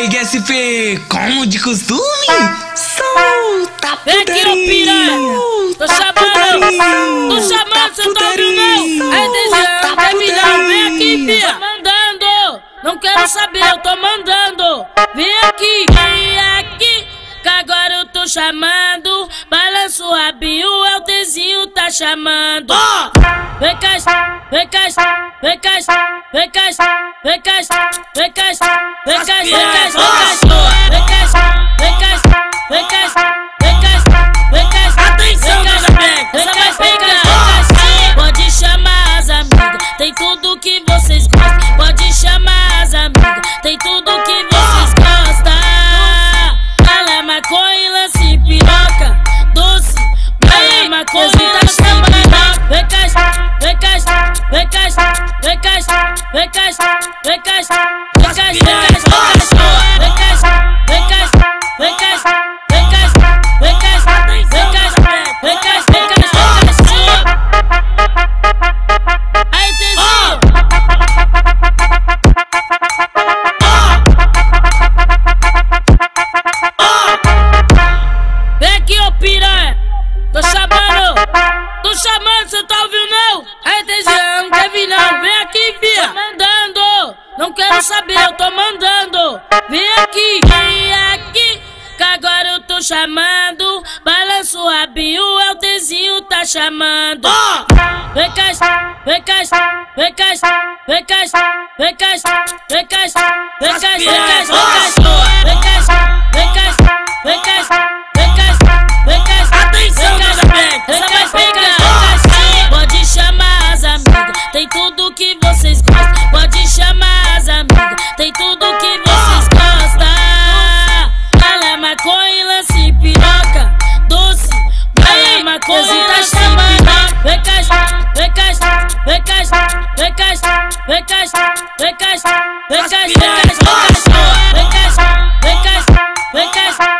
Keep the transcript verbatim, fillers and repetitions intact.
Mike S P, como de costume, solta putaria. Vem aqui, ô piranha, tô chamando, tô chamando, cê tá ouvindo? Aí D J, vai piranha, vem aqui, pia. Tô mandando, não quero saber, eu tô mandando. Vem aqui, vem aqui, que agora eu tô chamando. Balança o rabinho, é o Tezinho tá chamando. Vem cá, vem cá, vem cá, vem cá. Vem cá, vem cá, vem cá, vem cá, vem cá, vem cá. Atenção, dona Beck, essa vai pegar. Pode chamar as amigas, tem tudo que vocês gostam. Pode chamar as amigas, tem tudo que vocês gostam. Bala, maconha, lance, piroca, doce. Bala, maconha, lance, piroca. Vem cá, vem cá, vem cá, vem cá, vem cá. Vem cá, vem cá, vem cá, vem cá, vem cá, vem cá, vem cá, vem cá, vem cá, vem cá, vem cá. Aí Tezinho. Vem aqui, ô piranha. Tô chamando, tô chamando, cê tá ouvindo não? Aí Tezinho, não teve não, vem aqui, via. Não quero saber, eu tô mandando. Vem aqui, vem aqui, que agora eu tô chamando. Balança o rabinho, é o Tezinho tá chamando. Vem cá, vem cá, vem cá, vem cá, vem cá, vem cá, vem cá, vem cá, vem cá, vem cá, vem cá, vem cá, vem cá. Atenção, dona Beck, essa vai pegar. Pode chamar as amigas, tem tudo que vocês gostam. Pode chamar. Amiga, tem tudo que vocês gostam. Bala, maconha, lance, piroca, doce. Bala, maconha, lance, piroca. Vem cá, vem cá, vem cá, vem cá, vem cá, vem cá, vem cá, vem cá, vem cá, vem cá, vem cá, vem cá.